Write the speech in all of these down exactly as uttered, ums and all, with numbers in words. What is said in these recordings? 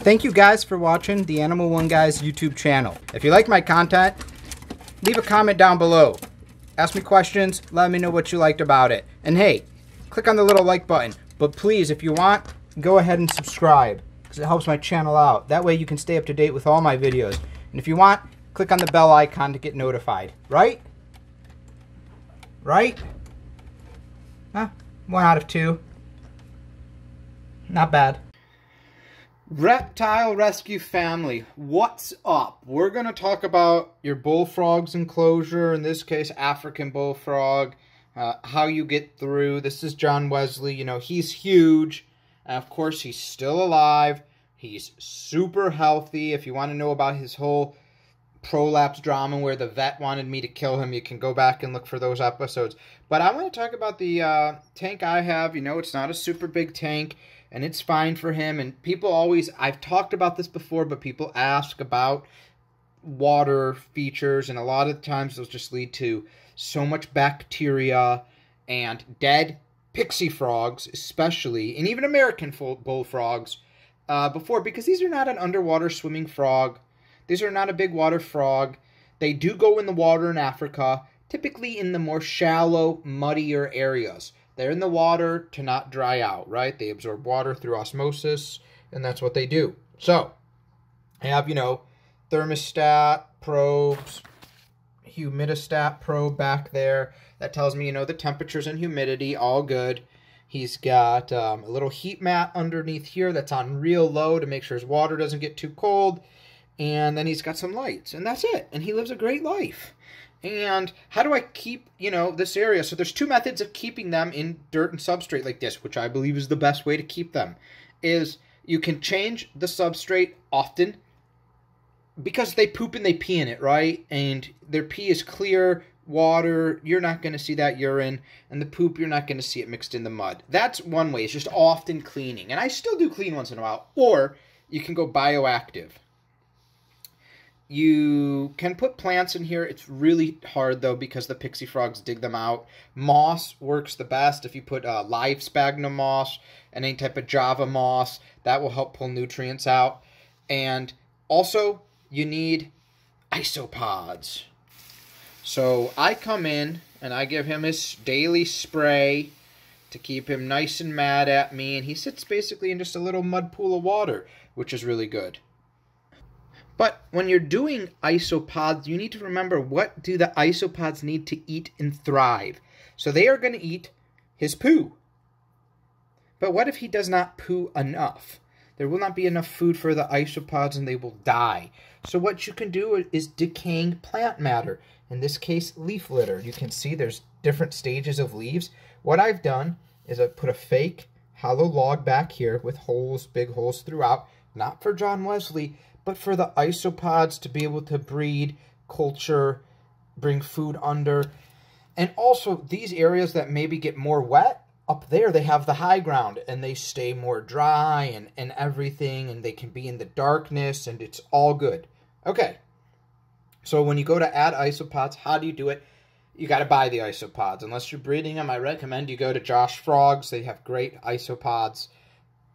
Thank you guys for watching the Animal One Guys YouTube channel. If you like my content, leave a comment down below. Ask me questions, let me know what you liked about it. And hey, click on the little like button. But please, if you want, go ahead and subscribe, because it helps my channel out. That way you can stay up to date with all my videos. And if you want, click on the bell icon to get notified. Right? Right? Huh? One out of two. Not bad. Reptile rescue family, what's up? We're going to talk about your bullfrog's enclosure, in this case African bullfrog, uh, how you get through. This is John Wesley. You know, he's huge. Uh, of course, he's still alive. He's super healthy. If you want to know about his whole prolapse drama where the vet wanted me to kill him, you can go back and look for those episodes. But I want to talk about the uh, tank I have. You know, it's not a super big tank. And it's fine for him. And people always, I've talked about this before, but people ask about water features. And a lot of the times those just lead to so much bacteria and dead pixie frogs, especially, and even American bullfrogs uh, before. Because these are not an underwater swimming frog. These are not a big water frog. They do go in the water in Africa, typically in the more shallow, muddier areas. They're in the water to not dry out, right? They absorb water through osmosis, and that's what they do. So, I have, you know, thermostat probes, humidistat probe back there. That tells me, you know, the temperatures and humidity, all good. He's got um, a little heat mat underneath here that's on real low to make sure his water doesn't get too cold. And then he's got some lights, and that's it. And he lives a great life. And how do I keep, you know, this area? So there's two methods of keeping them in dirt and substrate like this, which I believe is the best way to keep them, is you can change the substrate often because they poop and they pee in it, right? And their pee is clear water. You're not going to see that urine, and the poop, you're not going to see it mixed in the mud. That's one way. It's just often cleaning. And I still do clean once in a while. Or you can go bioactive. You can put plants in here. It's really hard, though, because the pixie frogs dig them out. Moss works the best. If you put uh, live sphagnum moss and any type of java moss, that will help pull nutrients out. And also, you need isopods. So I come in, and I give him his daily spray to keep him nice and mad at me. And he sits basically in just a little mud pool of water, which is really good. But when you're doing isopods, you need to remember, what do the isopods need to eat and thrive? So they are going to eat his poo. But what if he does not poo enough? There will not be enough food for the isopods, and they will die. So what you can do is decaying plant matter. In this case, leaf litter. You can see there's different stages of leaves. What I've done is I've put a fake hollow log back here with holes, big holes throughout. Not for John Wesley, but for the isopods to be able to breed, culture, bring food under. And also, these areas that maybe get more wet, up there they have the high ground, and they stay more dry and, and everything, and they can be in the darkness, and it's all good. Okay, so when you go to add isopods, how do you do it? You got to buy the isopods. Unless you're breeding them, I recommend you go to Josh Frogs. They have great isopods.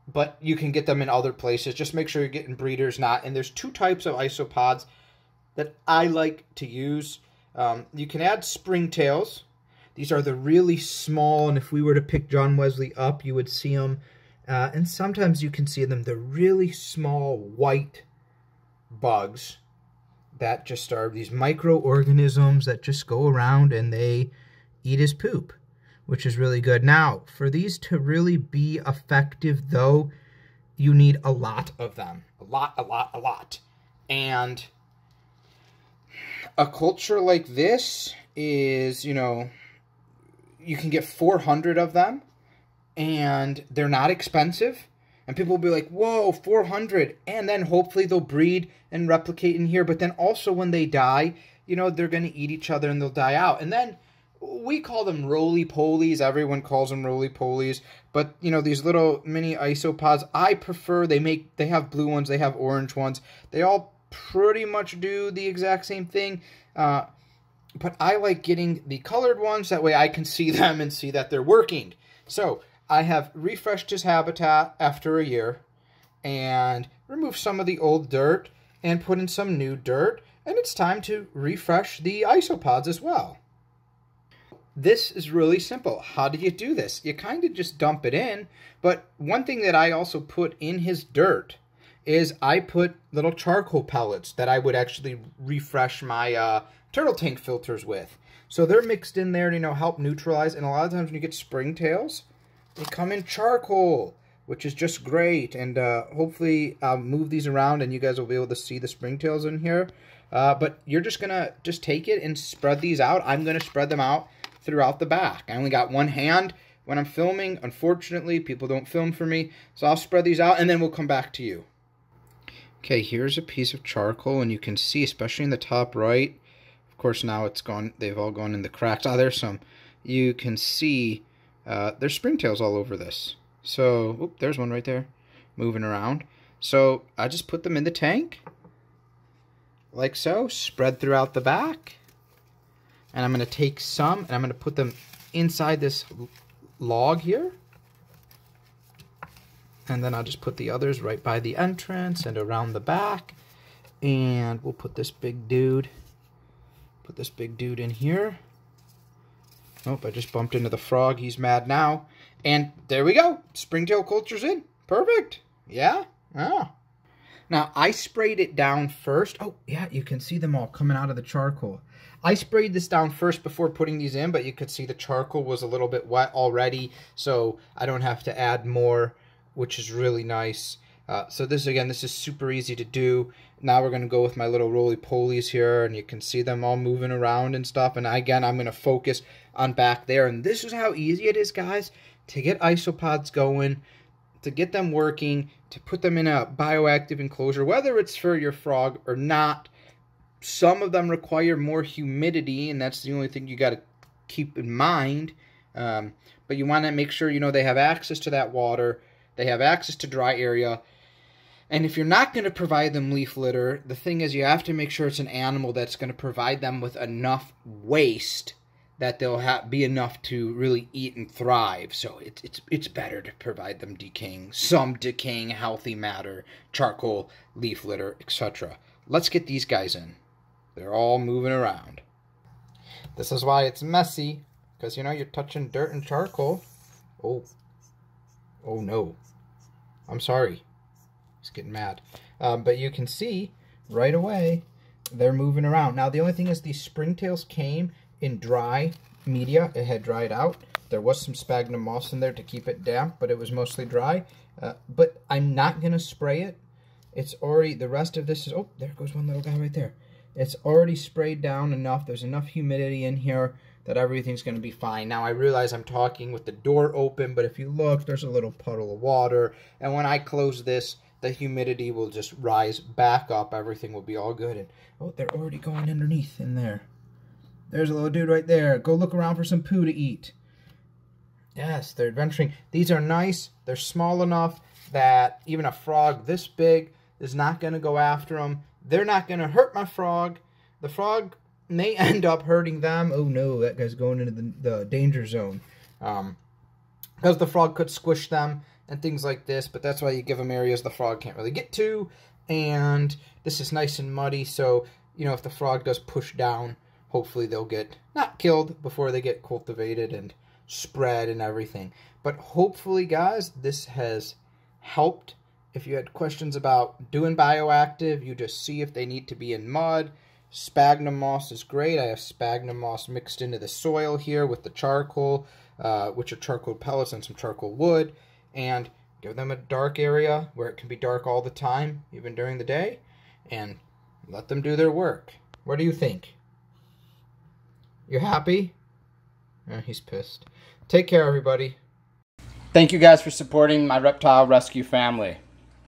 But you can get them in other places. Just make sure you're getting breeders, not. And there's two types of isopods that I like to use. Um, you can add springtails. These are the really small, and if we were to pick John Wesley up, you would see them. Uh, and sometimes you can see them. They're really small white bugs that just are these microorganisms that just go around and they eat his poop, which is really good. Now, for these to really be effective, though, you need a lot of them. A lot, a lot, a lot. And a culture like this is, you know, you can get four hundred of them, and they're not expensive. And people will be like, whoa, four hundred. And then hopefully they'll breed and replicate in here. But then also when they die, you know, they're going to eat each other and they'll die out. And then we call them roly-polies. Everyone calls them roly-polies. But, you know, these little mini isopods, I prefer. They make, they have blue ones. They have orange ones. They all pretty much do the exact same thing. Uh, but I like getting the colored ones. That way I can see them and see that they're working. So I have refreshed his habitat after a year. and remove some of the old dirt and put in some new dirt, and it's time to refresh the isopods as well. This is really simple. How do you do this? You kind of just dump it in, but one thing that I also put in his dirt is I put little charcoal pellets that I would actually refresh my uh, turtle tank filters with. So they're mixed in there to, you know, help neutralize, and a lot of times when you get springtails, they come in charcoal, which is just great, and uh, hopefully I'll move these around and you guys will be able to see the springtails in here. Uh, but you're just going to just take it and spread these out. I'm going to spread them out throughout the back. I only got one hand when I'm filming. Unfortunately, people don't film for me, so I'll spread these out and then we'll come back to you. Okay, here's a piece of charcoal, and you can see, especially in the top right, of course now it's gone, they've all gone in the cracks. Ah, there's some. You can see uh, there's springtails all over this. So, whoop, there's one right there, moving around. So I just put them in the tank, like so, spread throughout the back. And I'm gonna take some, and I'm gonna put them inside this log here. And then I'll just put the others right by the entrance and around the back. And we'll put this big dude, put this big dude in here. Nope, I just bumped into the frog. He's mad now. And there we go. Springtail culture's in. Perfect. Yeah. Yeah. Now, I sprayed it down first. Oh, yeah, you can see them all coming out of the charcoal. I sprayed this down first before putting these in, but you could see the charcoal was a little bit wet already, so I don't have to add more, which is really nice. Uh, so this, again, this is super easy to do. Now we're going to go with my little roly-polies here, and you can see them all moving around and stuff. And again, I'm going to focus on back there. And this is how easy it is, guys, to get isopods going, to get them working, to put them in a bioactive enclosure, whether it's for your frog or not. Some of them require more humidity, and that's the only thing you got to keep in mind. Um, but you want to make sure, you know, they have access to that water. They have access to dry area. And if you're not going to provide them leaf litter, the thing is you have to make sure it's an animal that's going to provide them with enough waste that they'll have, be enough to really eat and thrive. So it's, it's, it's better to provide them decaying, some decaying healthy matter, charcoal, leaf litter, et cetera. Let's get these guys in. They're all moving around. This is why it's messy, because, you know, you're touching dirt and charcoal. Oh. Oh no, I'm sorry, he's getting mad. Um, but you can see right away, they're moving around. Now the only thing is these springtails came in dry media, it had dried out. There was some sphagnum moss in there to keep it damp, but it was mostly dry. Uh, but I'm not gonna spray it. It's already, the rest of this is, oh, there goes one little guy right there. It's already sprayed down enough, there's enough humidity in here that everything's going to be fine. Now, I realize I'm talking with the door open, but if you look, there's a little puddle of water. And when I close this, the humidity will just rise back up. Everything will be all good. And oh, they're already going underneath in there. There's a little dude right there. Go look around for some poo to eat. Yes, they're adventuring. These are nice. They're small enough that even a frog this big is not going to go after them. They're not going to hurt my frog. The frog may end up hurting them. Oh no, that guy's going into the, the danger zone. Um, because the frog could squish them and things like this, but that's why you give them areas the frog can't really get to. And this is nice and muddy, so, you know, if the frog does push down, hopefully they'll get not killed before they get cultivated and spread and everything. But hopefully, guys, this has helped. If you had questions about doing bioactive, you just see if they need to be in mud. Sphagnum moss is great. I have sphagnum moss mixed into the soil here with the charcoal, uh, which are charcoal pellets and some charcoal wood, and give them a dark area where it can be dark all the time, even during the day, and let them do their work. What do you think? You happy? Oh, he's pissed. Take care, everybody. Thank you guys for supporting my reptile rescue family.